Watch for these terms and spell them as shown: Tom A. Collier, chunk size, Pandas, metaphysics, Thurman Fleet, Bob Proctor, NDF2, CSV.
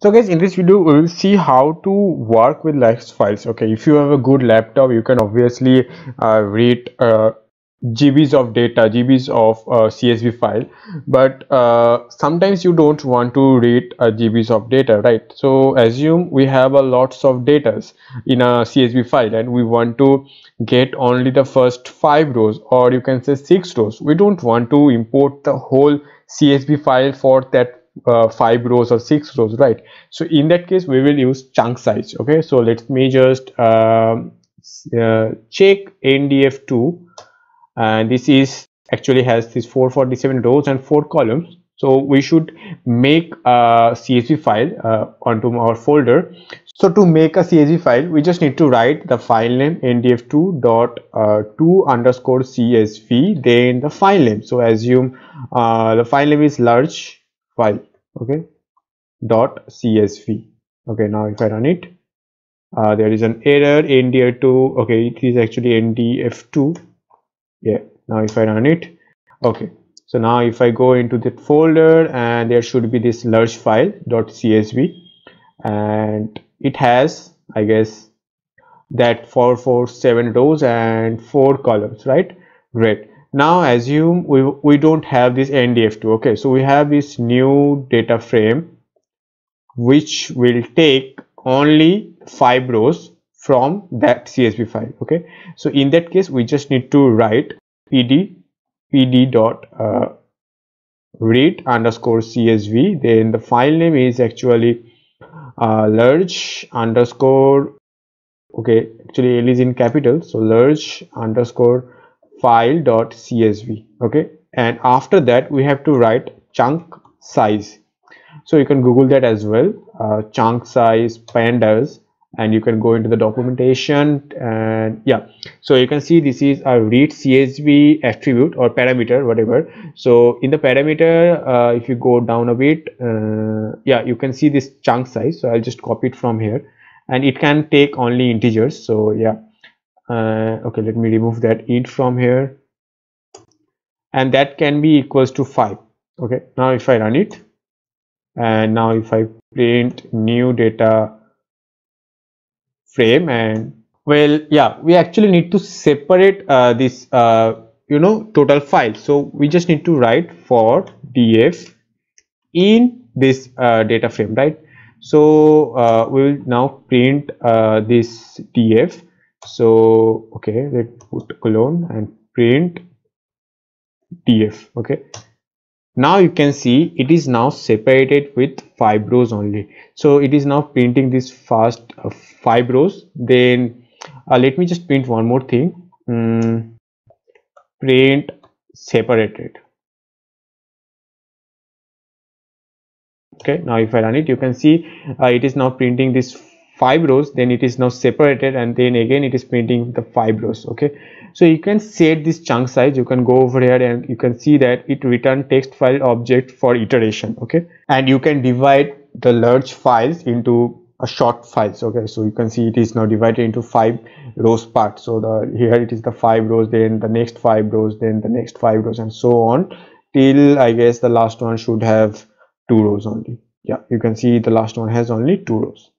So guys, in this video we will see how to work with text files. Okay, if you have a good laptop, you can obviously read GBs of data, GBs of CSV file, but sometimes you don't want to read GBs of data, right? So assume we have a lots of datas in a CSV file and we want to get only the first 5 rows, or you can say 6 rows. We don't want to import the whole CSV file for that 5 rows or 6 rows, right? So in that case we will use chunk size. Okay, so let me just check NDF2, and this is actually has this 447 rows and 4 columns. So we should make a CSV file onto our folder. So to make a CSV file, we just need to write the file name ndf2.to_csv, then the file name. So assume the file name is large file, okay, .csv. okay, now if I run it, there is an error, ndf2. okay, it is actually ndf2. Yeah, now if I run it, okay, so now if I go into that folder, and there should be this large file .csv, and it has, I guess, that 447 rows and 4 columns, right? Great. Now assume we don't have this ndf2. okay, so we have this new data frame which will take only 5 rows from that CSV file. Okay, so in that case we just need to write pd dot read _csv, then the file name is actually large underscore, okay, actually L is in capital, so large underscore file dot csv. okay, and after that we have to write chunk size. So you can Google that as well, chunk size pandas, and you can go into the documentation. And yeah, so you can see this is a read CSV attribute or parameter, whatever. So in the parameter, if you go down a bit, yeah, you can see this chunk size. So I'll just copy it from here, and it can take only integers. So yeah, okay, let me remove that int from here, and that can be equals to 5. Okay, now if I run it, and now if I print new data frame, and well, yeah, we actually need to separate this total file. So we just need to write for df in this data frame, right? So we will now print this df. So okay, let's put colon and print df. okay, now you can see it is now separated with 5 rows only. So it is now printing this first 5 rows. Then let me just print one more thing, print separated. Okay, now if I run it, you can see it is now printing this 5 rows, then it is now separated, and then again it is printing the 5 rows. Okay, so you can set this chunk size. You can go over here and you can see that it return text file object for iteration. Okay, and you can divide the large files into a short files. Okay, so you can see it is now divided into 5 rows part. So the here it is the 5 rows, then the next 5 rows, then the next 5 rows, and so on till I guess the last one should have 2 rows only. Yeah, you can see the last one has only 2 rows.